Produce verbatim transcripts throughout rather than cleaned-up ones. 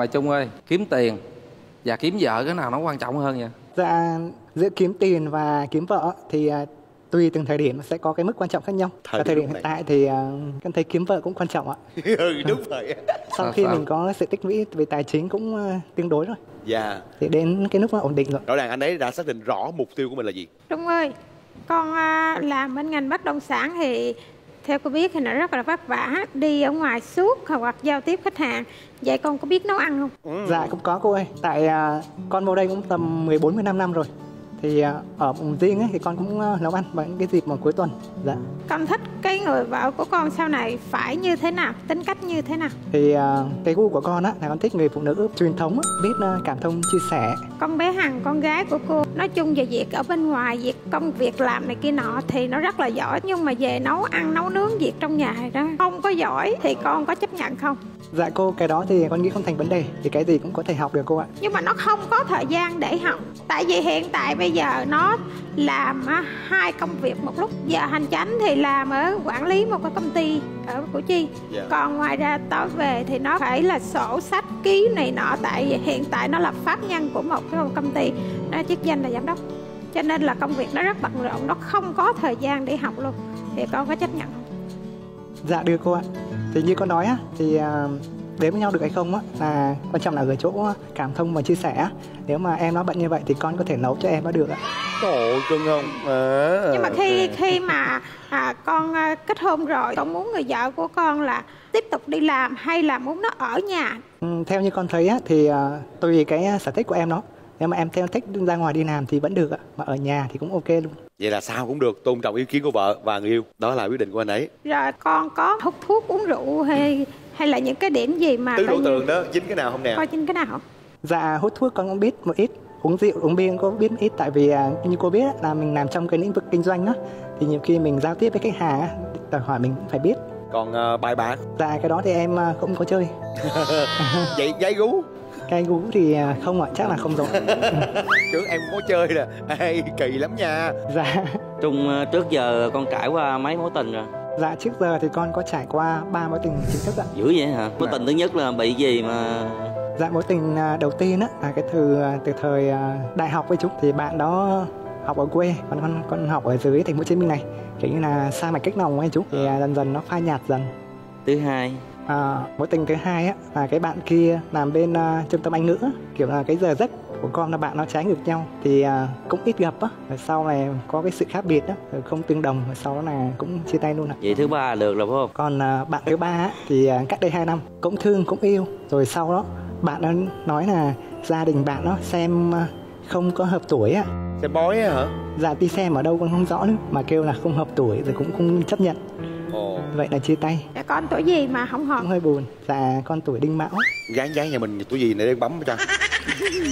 Mà Trung ơi, kiếm tiền và kiếm vợ cái nào nó quan trọng hơn vậy? Dạ, giữa kiếm tiền và kiếm vợ thì tùy từng thời điểm sẽ có cái mức quan trọng khác nhau. Thời, Ở thời điểm hiện này. tại thì em thấy kiếm vợ cũng quan trọng ạ. Ừ, đúng vậy. Sau à, khi sao? mình có sự tích lũy về tài chính cũng tương đối rồi. Dạ. Thì đến cái lúc nó ổn định rồi. Rõ ràng anh ấy đã xác định rõ mục tiêu của mình là gì. Trung ơi, con làm bên ngành bất động sản thì theo cô biết thì nó rất là vất vả, đi ở ngoài suốt hoặc giao tiếp khách hàng. Vậy con có biết nấu ăn không? Ừ. Dạ cũng có cô ơi. Tại uh, con vào đây cũng tầm mười bốn mười lăm năm rồi. Thì uh, ở vùng riêng ấy, thì con cũng uh, nấu ăn vào những cái dịp mà cuối tuần. Dạ. Con thích cái người vợ của con sau này phải như thế nào, tính cách như thế nào? Thì uh, cái gu của con á là con thích người phụ nữ truyền thống, biết uh, cảm thông, chia sẻ. Con bé Hằng, con gái của cô, nói chung về việc ở bên ngoài, việc công việc làm này kia nọ thì nó rất là giỏi. Nhưng mà về nấu ăn, nấu nướng, việc trong nhà thì đó không có giỏi, thì con có chấp nhận không? Dạ cô, cái đó thì con nghĩ không thành vấn đề. Thì cái gì cũng có thể học được cô ạ. Nhưng mà nó không có thời gian để học. Tại vì hiện tại bây giờ nó làm hai công việc một lúc. Giờ hành chánh thì làm ở quản lý một cái công ty ở Củ Chi, yeah. Còn ngoài ra tối về thì nó phải là sổ sách ký này nọ. Tại vì hiện tại nó là pháp nhân của một cái công ty, nó chức danh là giám đốc. Cho nên là công việc nó rất bận rộn, nó không có thời gian để học luôn. Thì con có chấp nhận không? Dạ được cô ạ. Thì như con nói á, thì đến với nhau được hay không á, là quan trọng là ở chỗ cảm thông và chia sẻ. Nếu mà em nó bận như vậy thì con có thể nấu cho em nó được ạ. Trời cưng không? À, Nhưng mà khi okay. khi mà à, con kết hôn rồi, con muốn người vợ của con là tiếp tục đi làm hay là muốn nó ở nhà? Ừ, theo như con thấy á, thì à, tùy cái sở thích của em nó. Nếu mà em theo thích ra ngoài đi làm thì vẫn được ạ, mà ở nhà thì cũng ok luôn. Vậy là sao cũng được, tôn trọng ý kiến của vợ và người yêu. Đó là quyết định của anh ấy. Rồi con có hút thuốc, uống rượu hay hay là những cái điểm gì mà tứ đổ tường đó, dính cái nào không nè? Coi dính cái nào không? Dạ hút thuốc con cũng biết một ít, uống rượu, uống bia có biết ít. Tại vì như cô biết là mình làm trong cái lĩnh vực kinh doanh đó, thì nhiều khi mình giao tiếp với khách hàng đòi hỏi mình cũng phải biết. Còn uh, bài bạc? Dạ cái đó thì em cũng có chơi. Vậy gái gú? Cái gú thì không ạ, chắc là không rồi. Chứ em có chơi nè, hay kỳ lắm nha. Dạ Trung, trước giờ con trải qua mấy mối tình rồi? Dạ trước giờ thì con có trải qua ba mối tình chính thức ạ. Dữ vậy hả? Mối dạ. tình thứ nhất là bị gì mà? Dạ mối tình đầu tiên á là cái từ từ thời đại học với chúng. Thì bạn đó học ở quê, còn con, con học ở dưới thành phố Hồ Chí Minh này, kiểu như là xa mạch cách nòng ấy chú. Thì ừ. dần dần nó phai nhạt dần. Thứ hai? À, mối tình thứ hai á, là cái bạn kia làm bên uh, trung tâm Anh ngữ á, kiểu là cái giờ giấc của con là bạn nó trái ngược nhau. Thì uh, cũng ít gặp á, rồi sau này có cái sự khác biệt á, rồi không tương đồng, rồi sau đó là cũng chia tay luôn ạ. Vậy thứ ba được rồi phải không? Còn uh, bạn thứ ba á, thì uh, cách đây hai năm, cũng thương cũng yêu. Rồi sau đó bạn nó nói là gia đình bạn nó xem uh, không có hợp tuổi á. Xem bói á hả? Dạ đi xem ở đâu con không rõ nữa, mà kêu là không hợp tuổi rồi cũng không chấp nhận. Ồ. Vậy là chia tay. Con tuổi gì mà không hợp? Cũng hơi buồn. Dạ con tuổi Đinh Mão. Gán gán nhà mình tuổi gì để bấm cho.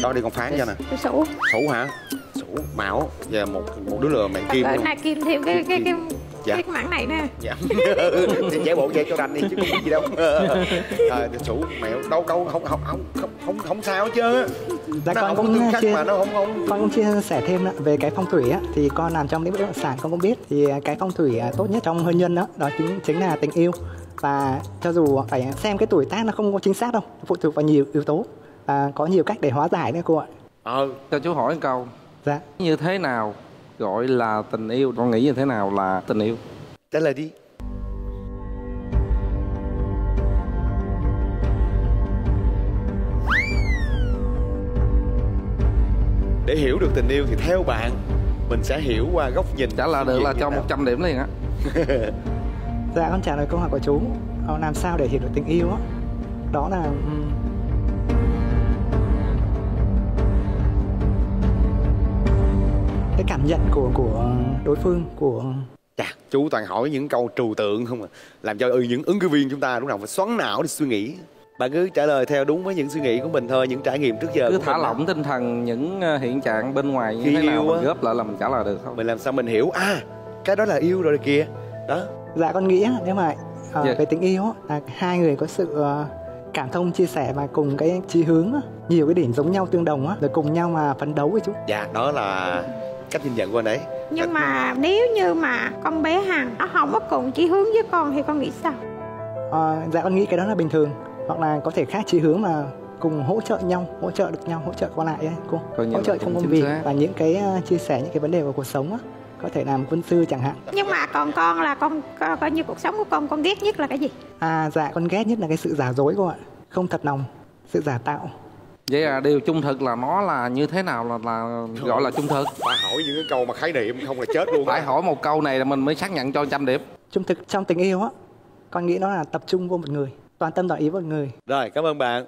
Đó đi con phán cho nè. Tôi Sửu. Sửu hả? Sửu Mão. Giờ một một đứa lừa mẹ Kim. Cái này Kim thêm cái cái cái dạ. cái mảng này nè. Dạ. Giải bộ vậy cho đành đi chứ không biết gì đâu. Rồi Sửu mẹo đâu đâu không không không không không, không sao chứ. Dạ nó con cũng chia, mà nó không, không... con cũng chia sẻ thêm đó, về cái phong thủy á, thì con làm trong lĩnh vực bất động sản con cũng biết. Thì cái phong thủy tốt nhất trong hôn nhân đó, đó chính, chính là tình yêu. Và cho dù phải xem cái tuổi tác nó không có chính xác đâu, phụ thuộc vào nhiều yếu tố và có nhiều cách để hóa giải nữa cô ạ. Ờ, cho chú hỏi một câu. Dạ. Như thế nào gọi là tình yêu? Con nghĩ như thế nào là tình yêu? Trả lời đi. Để hiểu được tình yêu thì theo bạn mình sẽ hiểu qua góc nhìn. Trả lời được là cho một trăm điểm liền á. Dạ con trả lời câu hỏi của chú. Làm sao để hiểu được tình yêu á? Đó là cái cảm nhận của của đối phương của. Chà, chú toàn hỏi những câu trừu tượng không à, làm cho ừ, những ứng cử viên chúng ta lúc nào phải xoắn não để suy nghĩ. Bạn cứ trả lời theo đúng với những suy nghĩ của mình thôi, những trải nghiệm trước giờ. Cứ thả lỏng tinh thần những hiện trạng bên ngoài như thế nào mình góp lại là mình trả lời được không? Mình làm sao mình hiểu, à, cái đó là yêu rồi kìa. Đó. Dạ con nghĩ nếu mà à, dạ. về tình yêu là hai người có sự cảm thông, chia sẻ và cùng cái chí hướng, nhiều cái điểm giống nhau tương đồng á, rồi cùng nhau mà phấn đấu với chúng. Dạ, đó là cách nhìn nhận của anh ấy. Nhưng mà nếu như mà con bé Hằng nó không có cùng chí hướng với con thì con nghĩ sao? À, dạ con nghĩ cái đó là bình thường. Hoặc là có thể khác chí hướng mà cùng hỗ trợ nhau, hỗ trợ được nhau, hỗ trợ qua lại đấy cô. Còn hỗ trợ trong công việc và những cái chia sẻ những cái vấn đề về cuộc sống á, có thể làm quân sư chẳng hạn. Nhưng mà còn con là con coi, coi như cuộc sống của con con ghét nhất là cái gì? À dạ, con ghét nhất là cái sự giả dối cô ạ, không thật lòng, sự giả tạo. Vậy là điều trung thực là nó là như thế nào là, là gọi là trung thực? Bà hỏi những cái câu mà khái niệm không là chết luôn. Phải hỏi một câu này là mình mới xác nhận cho trăm điểm. Trung thực trong tình yêu á, con nghĩ nó là tập trung vô một người, toàn tâm toàn ý vào một người. Rồi, cảm ơn bạn.